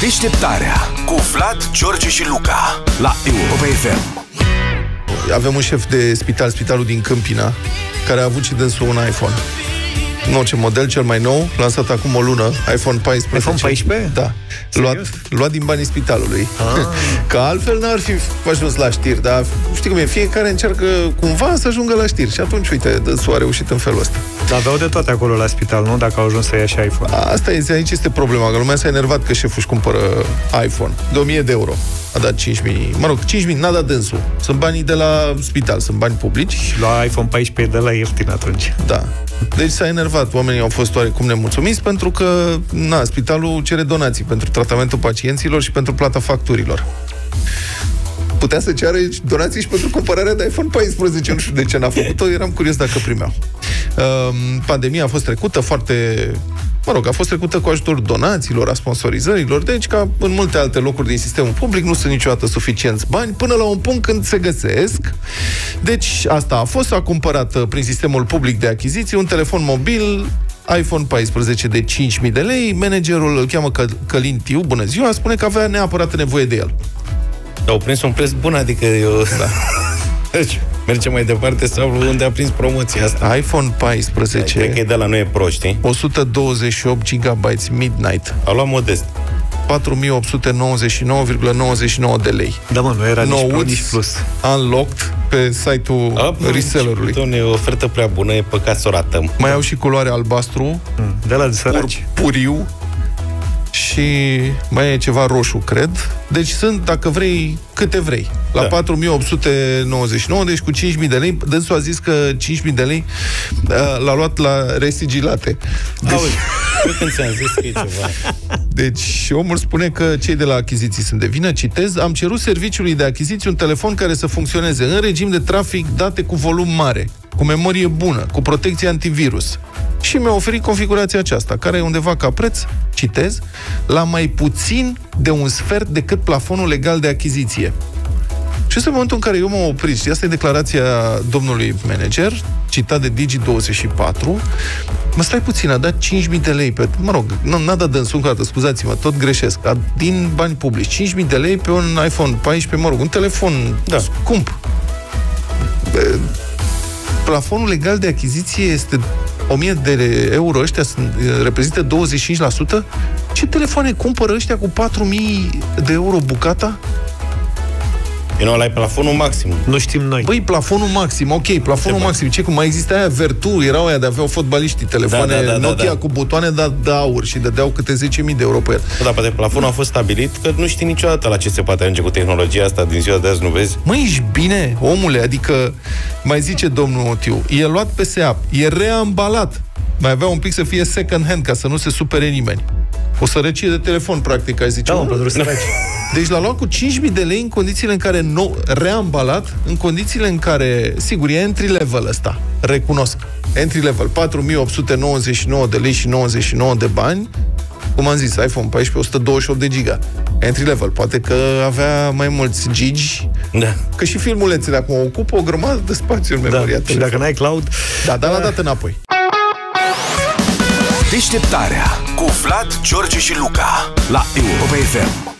Deșteptarea cu Vlad, George și Luca la Europa FM. Avem un șef de spital, spitalul din Câmpina, care a avut și dânsul un iPhone. În orice model, cel mai nou, lansat acum o lună, iPhone 14. iPhone 14? Da. Luat din banii spitalului. Ah. Că altfel n-ar fi ajuns la știri, dar știi cum e, fiecare încearcă cumva să ajungă la știri. Și atunci, uite, dânsul a reușit în felul ăsta. Aveau de toate acolo la spital, nu? Dacă au ajuns să ia și iPhone. Asta e, aici este problema, că lumea s-a enervat că șeful își cumpără iPhone. De 1000 de euro. A dat 5000. Mă rog, 5000 n-a dat dânsul. Sunt banii de la spital, sunt bani publici. Și la iPhone 14 de la ieftin atunci. Da. Deci s-a enervat. Oamenii au fost oarecum nemulțumiți pentru că, na, spitalul cere donații pentru tratamentul pacienților și pentru plata facturilor. Putea să ceară donații și pentru cumpărarea de iPhone 14. Nu știu de ce n-a făcut-o, eram curios dacă primeau. Pandemia a fost trecută foarte... Mă rog, a fost trecută cu ajutorul donațiilor, a sponsorizărilor, deci ca în multe alte locuri din sistemul public nu sunt niciodată suficienți bani până la un punct când se găsesc. Deci asta a fost, a cumpărat prin sistemul public de achiziții un telefon mobil iPhone 14 de 5.000 de lei. Managerul îl cheamă Călintiu, bună ziua, spune că avea neapărat nevoie de el. Au prins un preț bun, adică eu... Da. Deci, mergem mai departe sau unde a prins promoția asta. iPhone 14. Cred că e de la noi pro, știi? 128 GB Midnight. A luat modest. 4.899,99 de lei. Da, mă, nu era nici pro, nici plus. Unlocked pe site-ul resellerului. E o ofertă prea bună, e păcat să o ratăm. Mai au și culoare albastru. De la săraci. Puriu. Și mai e ceva roșu, cred. Deci sunt, dacă vrei, câte vrei. La 4.899, deci cu 5.000 de lei. Dânsul a zis că 5.000 de lei l-a luat la resigilate. Deci... Auzi, eu când ți-am zis că e ceva. Deci omul spune că cei de la achiziții sunt de vină, citez. Am cerut serviciului de achiziții un telefon care să funcționeze în regim de trafic, date cu volum mare, cu memorie bună, cu protecție antivirus. Și mi-a oferit configurația aceasta, care e undeva ca preț, citez, la mai puțin de un sfert decât plafonul legal de achiziție. Și este momentul în care eu m-am oprit. Și asta e declarația domnului manager, citat de Digi24. Mă, stai puțin, a dat 5.000 de lei pe... Mă rog, n-a dat dânsul încă o dată, scuzați-mă, tot greșesc. Din bani publici, 5.000 de lei pe un iPhone 14, mă rog, un telefon scump. Plafonul legal de achiziție este 1.000 de euro, ăștia reprezintă 25%? Ce telefoane cumpără ăștia cu 4.000 de euro bucata? Eu nu, ăla e plafonul maxim. Nu știm noi. Băi, plafonul maxim, ok, plafonul maxim. Ce, cum mai există aia, Vertu, erau aia de aveau fotbaliștii, telefoane Nokia cu butoane de aur și dădeau câte 10.000 de euro pe el. Dar poate plafonul a fost stabilit, că nu știi niciodată la ce se poate ajunge cu tehnologia asta, din ziua de azi nu vezi. Măi, ești bine, omule, adică, mai zice domnul Motiu, e luat pe SEAP, e reambalat, mai avea un pic să fie second hand, ca să nu se supere nimeni. O sărăcie de telefon, practic, ai zice. Da, deci l-a luat cu 5.000 de lei în condițiile în care reambalat, în condițiile în care, sigur, e entry-level ăsta, recunosc. Entry-level, 4.899 de lei și 99 de bani, cum am zis, iPhone 14, 128 de giga. Entry-level, poate că avea mai mulți gigi, că și filmulețele acum ocupă o grămadă de spațiu în memoria. Și dacă n-ai cloud... Da, dar l-a dat înapoi. Deșteptarea cu Vlad, George și Luca la Europa FM.